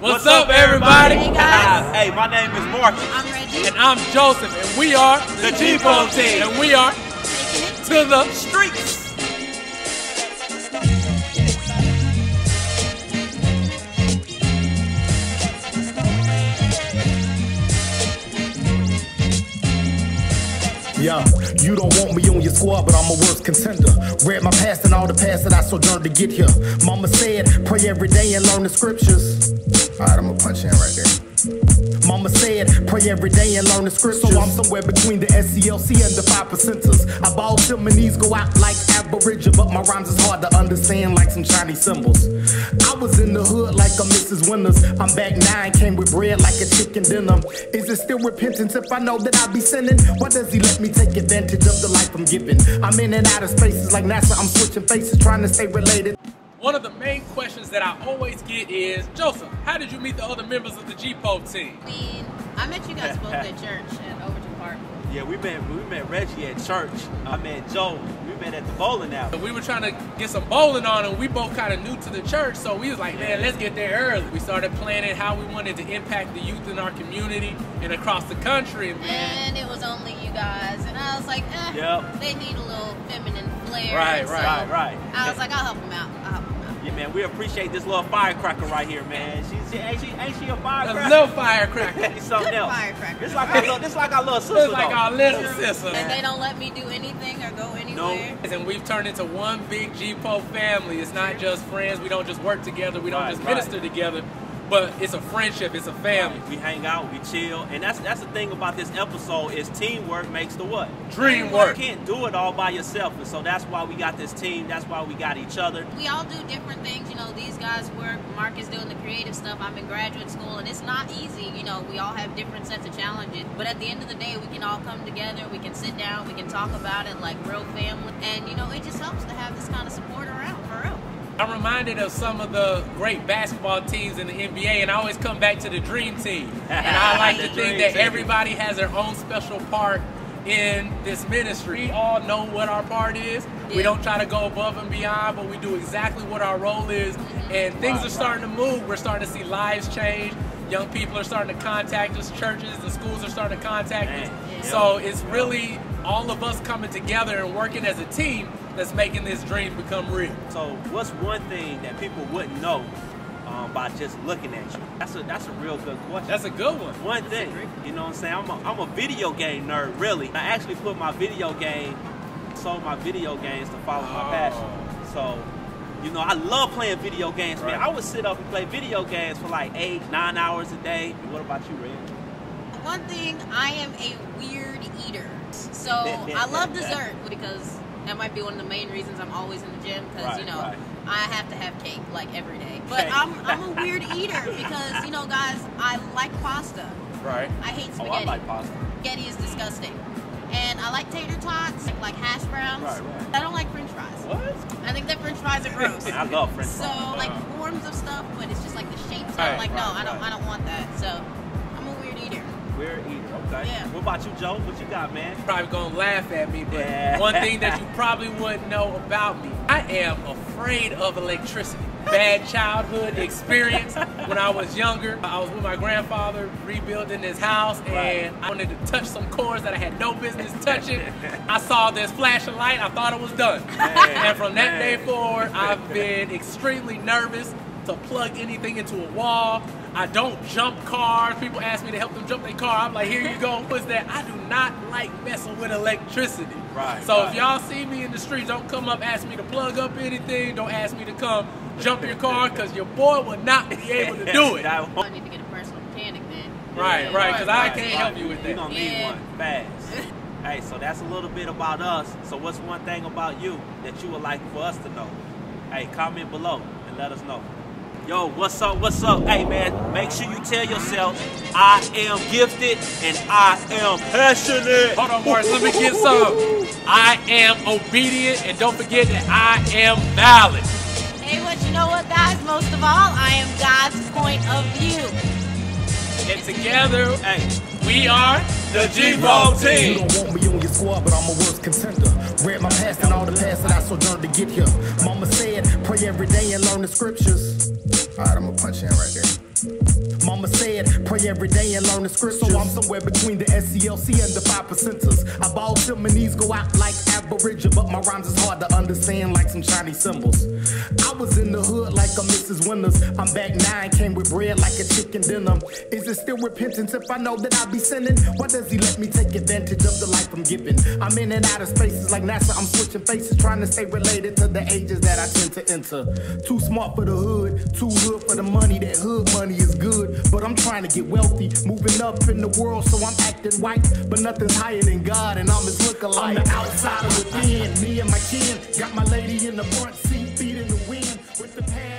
What's up, everybody? Hey, my name is Marcus. I'm Reggie. And I'm Joseph. And we are the GPOV team. And we are to the streets. Yeah, you don't want me on your squad, but I'm a worst contender. Read my past and all the past that I sojourned to get here. Mama said, pray every day and learn the scriptures. Alright, I'm gonna punch in right there. Mama said, pray every day and learn the scriptures. So I'm somewhere between the SCLC and the 5 percenters. I ball till my knees go out like Aboriginal, but my rhymes is hard to understand like some Chinese symbols. I was in the hood like a Mrs. Winters. I'm back now and came with bread like a chicken dinner. Is it still repentance if I know that I be sinning? Why does he let me take advantage of the life I'm given? I'm in and out of spaces like NASA. I'm switching faces, trying to stay related. One of the main questions that I always get is, Joseph, how did you meet the other members of the GPOV team? I mean, I met you guys both at church at Overton Park. Yeah, we met Reggie at church. I met Joe. We met at the bowling alley. We were trying to get some bowling on, and we both kind of new to the church, so we was like, man, let's get there early. We started planning how we wanted to impact the youth in our community and across the country, man. And it was only you guys, and I was like, they need a little feminine flair. Right. I was like, I'll help them out. Yeah, man, we appreciate this little firecracker right here, man. Ain't she a firecracker? A little firecracker. She's something else. Firecracker. It's like our little sister. It's like our little sister. And they don't let me do anything or go anywhere. No. And we've turned into one big GPOV family. It's not just friends. We don't just work together. We don't just minister together. But it's a friendship. It's a family. We hang out. We chill. And that's the thing about this episode is teamwork makes the what? Dream work. You can't do it all by yourself. And so that's why we got this team. That's why we got each other. We all do different things. You know, these guys work. Mark is doing the creative stuff. I'm in graduate school. And it's not easy. You know, we all have different sets of challenges. But at the end of the day, we can all come together. We can sit down. We can talk about it like real family. And, you know, it just helps to have this kind of support around for real. I'm reminded of some of the great basketball teams in the NBA, and I always come back to the dream team. And I like to think that everybody has their own special part in this ministry. We all know what our part is. Yeah. We don't try to go above and beyond, but we do exactly what our role is. And things are starting to move. We're starting to see lives change. Young people are starting to contact us. Churches, the schools are starting to contact us. Yeah. So it's really all of us coming together and working as a team that's making this dream become real. So what's one thing that people wouldn't know by just looking at you? That's a real good question. That's a good one. One thing, you know what I'm saying? I'm a video game nerd, really. I actually sold my video games to follow my passion. So, you know, I love playing video games, man. I would sit up and play video games for like 8, 9 hours a day. What about you, Red? One thing, I am a weird eater. So I love dessert because that might be one of the main reasons I'm always in the gym because, I have to have cake like every day. But I'm a weird eater because, you know, guys, I like pasta. Right. I hate spaghetti. Oh, I like pasta. Spaghetti is disgusting. And I like tater tots, like hash browns. Right. I don't like french fries. What? I think that french fries are gross. I love french fries. So, like, forms of stuff, but it's just like the shapes. I'm like, I don't want that. So, I'm a weird eater. Weird eater, okay. Yeah. What about you, Joe? What you got, man? You're probably gonna laugh at me, but one thing that you probably wouldn't know about me, I am afraid of electricity. Bad childhood experience. When I was younger, I was with my grandfather rebuilding his house, and I wanted to touch some cords that I had no business touching. I saw this flashing light, I thought it was done. And from that day forward, I've been extremely nervous to plug anything into a wall. I don't jump cars. People ask me to help them jump their car. I'm like, here you go. What's that? I do not like messing with electricity. Right. So if y'all see me in the street, don't come up ask me to plug up anything. Don't ask me to come jump your car because your boy will not be able to do it. I need to get a personal mechanic then. Right. Because I can't help you with that. You're going to need one fast. Hey, so that's a little bit about us. So what's one thing about you that you would like for us to know? Hey, comment below and let us know. Yo, what's up? Hey, man, make sure you tell yourself, I am gifted and I am passionate. Hold on, Marcus, let me get some. I am obedient, and don't forget that I am valid. Hey, but you know what, guys? Most of all, I am God's point of view. And together, we are the GPOV team. You don't want me on your squad, but I'm a worst contender. Read my past and all the past that I sojourned to get here. Mama said, pray every day and learn the scriptures. Alright, I'm gonna punch in right there. Mama said, pray every day and learn the scripture. So I'm somewhere between the SCLC and the 5 percenters. I ball them and these go out like Aboriginal, but my rhymes is hard to understand like some Chinese symbols. I was in the hood like a Mrs. Winters. I'm back nine, came with bread like a chicken dinner. Is it still repentance if I know that I be sinning? Why does he let me take advantage of the life I'm given? I'm in and out of spaces like NASA, I'm switching faces, trying to stay related to the ages that I tend to enter. Too smart for the hood, too hood for the money. That hood money is good, but I'm trying to get wealthy, moving up in the world, so I'm acting white, but nothing's higher than God, and I'm his lookalike. I'm the outsider within, me and my kin, got my lady in the front seat, feet in the wind, with the past.